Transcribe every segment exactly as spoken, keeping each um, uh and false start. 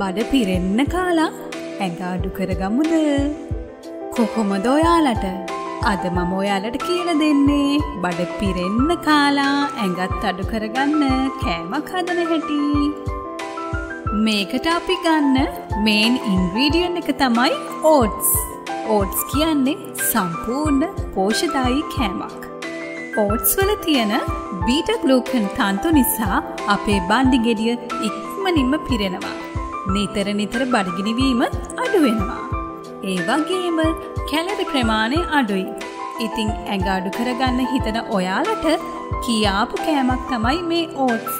බඩ පිරෙන්න කාලා ඇඟාඩු කරගමුද? කොහොමද ඔයාලට අද මම ඔයාලට කියලා දෙන්නේ බඩ පිරෙන්න කාලා ඇඟත් අඩු කරගන්න කෑමක් හදන හැටි. මේකට අපි ගන්න මේන් ඉන්ග්‍රීඩියන්ට් එක තමයි ඕට්ස්. ඕට්ස් කියන්නේ සම්පූර්ණ පෝෂ්‍යදායී කෑමක්. ඕට්ස් වල තියෙන බීටා ග්ලූකන් තන්තු නිසා අපේ බඩ ගෙඩිය ඉක්මනින්ම පිරෙනවා. නිතර නිතර බඩ ගිනිවීම අඩු වෙනවා. ඒ වගේම කැලරි ප්‍රමාණය අඩුයි. ඉතින් ඇඟ අඩු කරගන්න හිතන ඔයාලට කියාපු කෑමක් තමයි මේ ඕට්ස්.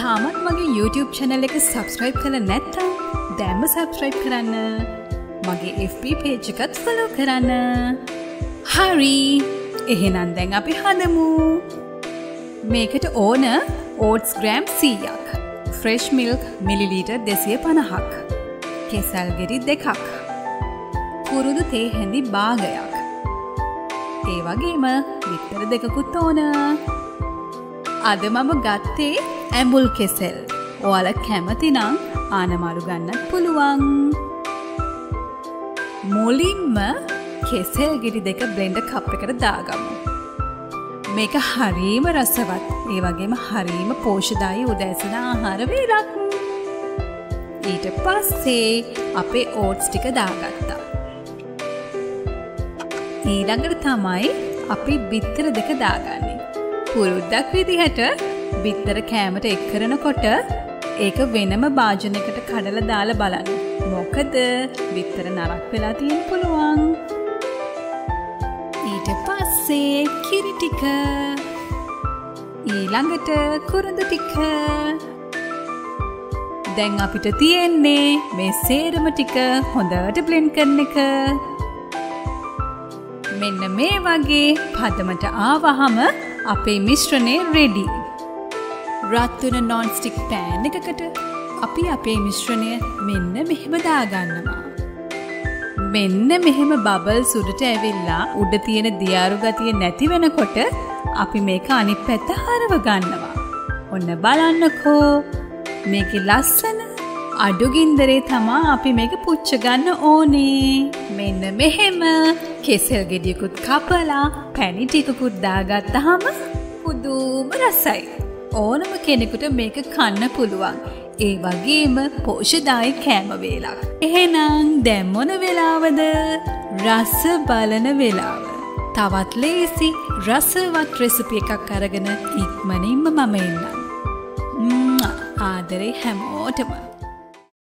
තාමත් මගේ YouTube channel එක subscribe කරලා නැත්නම් දැන්ම subscribe කරන්න. මගේ F B page එකත් follow කරන්න. හරි. එහෙනම් දැන් අපි හදමු. මේකට ඕන oats gram සීයක්, fresh milk මිලිලීටර් දෙසිය පනහක්, කෙසල් ගෙඩි දෙකක්, කුරුදු තේ හැඳි භාගයක්. ඒ වගේම විතර දෙකකුත් ඕන. අද මම ගත්තේ ඇඹුල් කෙසෙල්. ඔයාලා කැමති නම් ආනමාරු ගන්නත් පුළුවන්. මුලින්ම කෙසෙල් ගෙඩි දෙක බ්ලෙන්ඩර් කප් එකට දාගමු. මේක හරීම රසවත්. ඒ වගේම හරීම පෝෂ්‍යදායී උදෑසන ආහාර වේලක්. ඊට පස්සේ අපේ ඕට්ස් ටික දාගත්තා. ඊළඟට තමයි අපි බිත්තර දෙක දාගන්නේ. පුරුද්දක් විදිහට බිත්තර කෑමට එක් කරනකොට ඒක වෙනම භාජනයකට කඩලා දාලා බලන්න. මොකද බිත්තර නරක් වෙලා තියෙන්න පුළුවන්. ඊට පස්සේ කිරි ටික. ඊළඟට කුරුඳු ටික. දැන් අපිට තියෙන්නේ මේ සේරම ටික හොඳට බ්ලෙන්ඩ් කරන එක. මෙන්න මේ වගේ පදමට ආවහම අපේ මිශ්‍රණය රෙඩි. රත් වෙන non stick pan එකකට අපි අපේ මිශ්‍රණය මෙන්න මෙහෙම දාගන්නවා. මෙන්න මෙහෙම බබල්ස් උඩට ඇවිල්ලා උඩ තියෙන දියාරු ගතිය නැති වෙනකොට අපි මේක අනිත් පැත්ත හරව ගන්නවා. ඔන්න බලන්නකෝ. මේකේ ලස්සන අඩු ගින්දරේ තමයි අපි මේක පුච්ච ගන්න ඕනේ. මෙන්න මෙහෙම කෙසෙල් ගෙඩියකුත් කපලා පැණි ටිකකුත් දාගත්තාම පුදුම රසයි. ඕනම කෙනෙකුට මේක කන්න පුළුවන්. ඒ වගේම පෝෂ්‍යදායී කෑම වේලක්. එහෙනම් දැන් මොන වෙලාවද? රස බලන වෙලාව. තවත් ලේසි රසවත් රෙසිපි එකක් අරගෙන ඉක්මනින්ම මම එන්නම්. ආදරේ හැමෝටම.